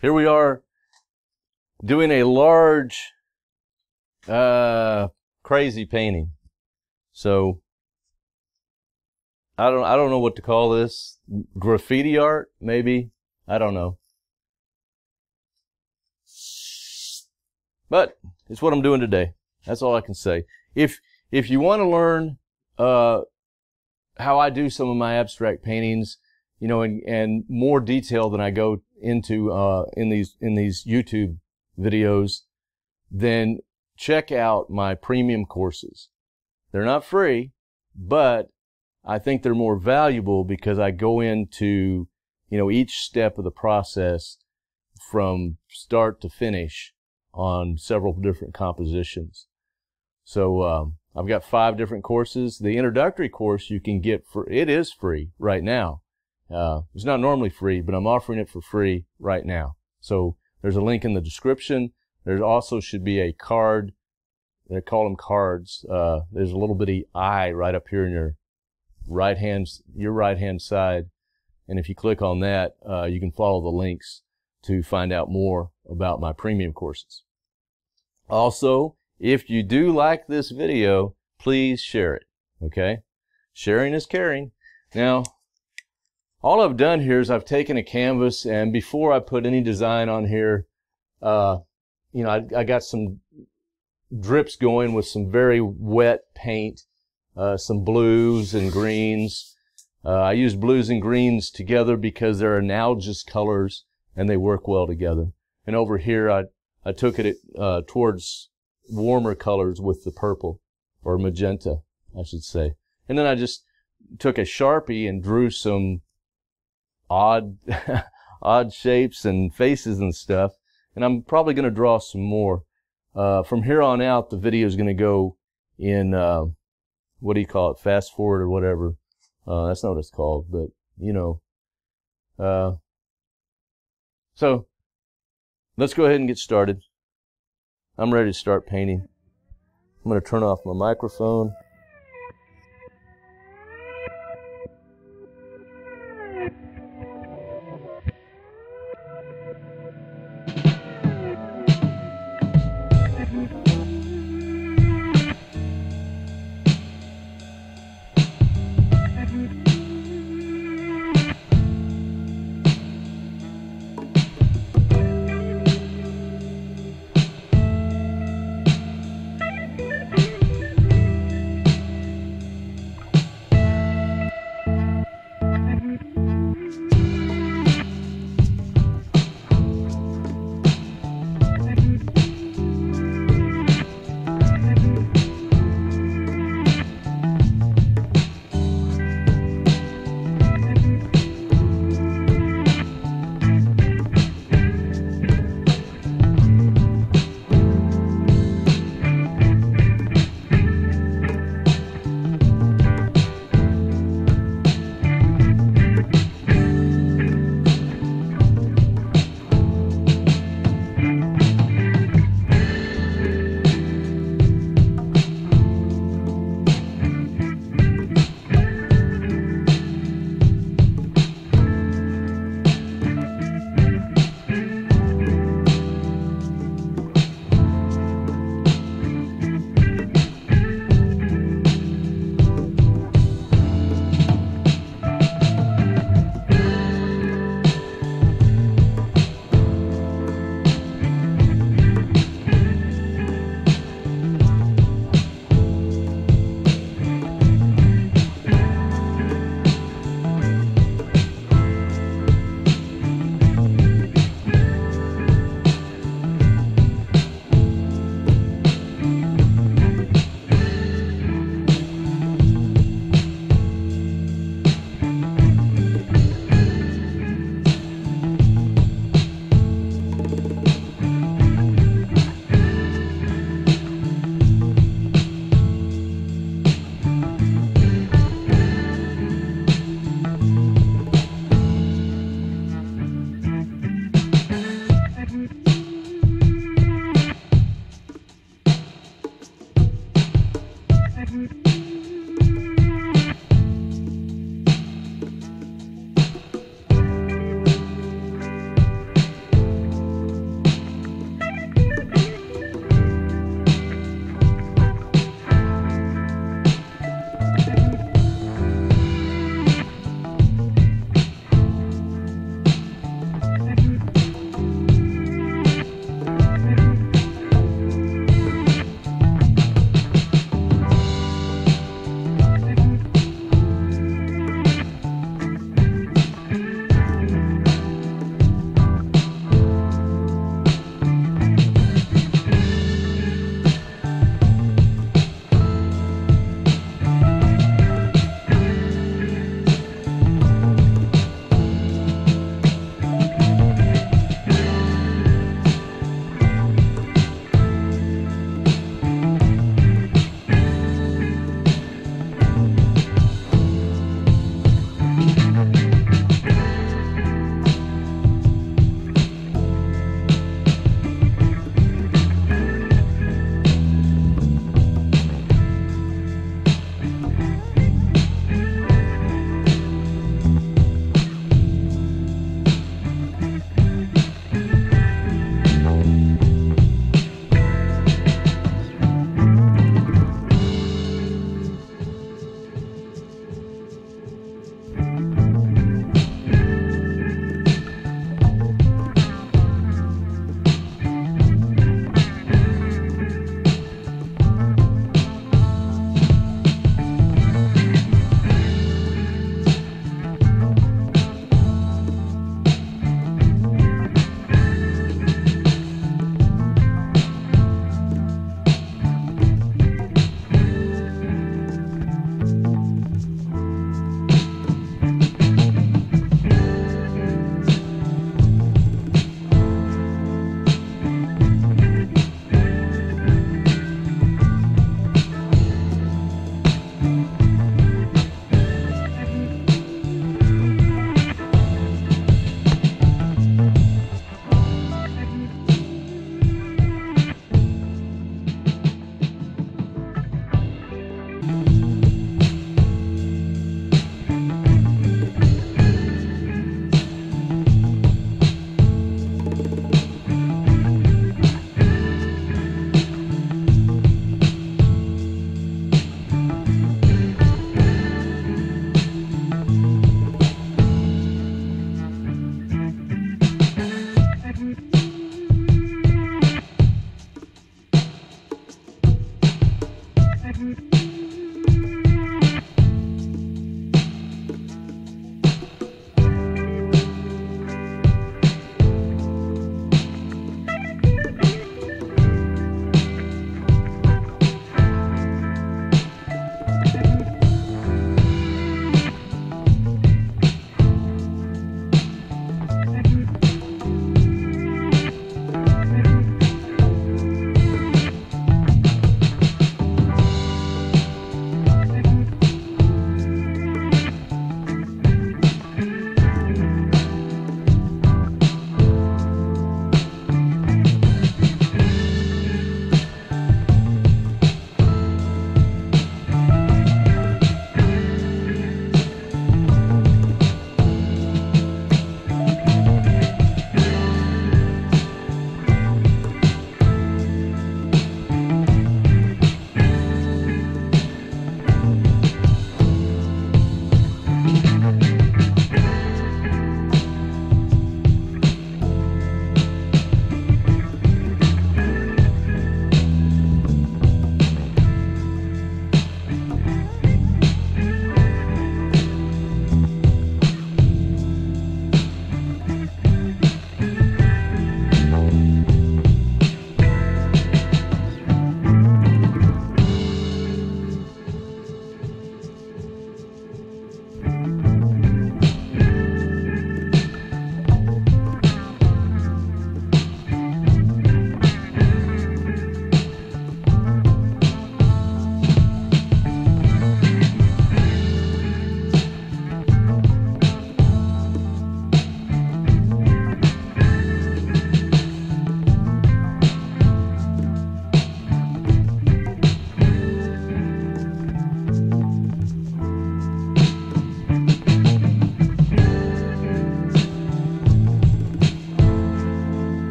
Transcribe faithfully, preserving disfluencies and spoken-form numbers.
Here we are doing a large, uh, crazy painting. So I don't, I don't know what to call this. Graffiti art, maybe. I don't know. But it's what I'm doing today. That's all I can say. If, if you want to learn, uh, how I do some of my abstract paintings, you know, and, and more detail than I go into, uh, in these, in these YouTube videos, then check out my premium courses. They're not free, but I think they're more valuable because I go into, you know, each step of the process from start to finish on several different compositions. So, um, I've got five different courses. The introductory course you can get for, it is free right now. Uh, it's not normally free, but I'm offering it for free right now. So there's a link in the description. There also should be a card. They call them cards. Uh, there's a little bitty eye right up here in your right hand, your right hand side. And if you click on that, uh, you can follow the links to find out more about my premium courses. Also, if you do like this video, please share it, okay? Sharing is caring. Now, all I've done here is I've taken a canvas, and before I put any design on here, uh, you know, I, I got some drips going with some very wet paint, uh, some blues and greens. Uh, I use blues and greens together because they're analogous colors, and they work well together. And over here, I, I took it uh, towards warmer colors with the purple, or magenta, I should say. And then I just took a Sharpie and drew some odd odd shapes and faces and stuff, and I'm probably going to draw some more. Uh, from here on out, the video is going to go in, uh, what do you call it, fast forward or whatever. Uh, that's not what it's called, but, you know. Uh, so, let's go ahead and get started. I'm ready to start painting. I'm going to turn off my microphone.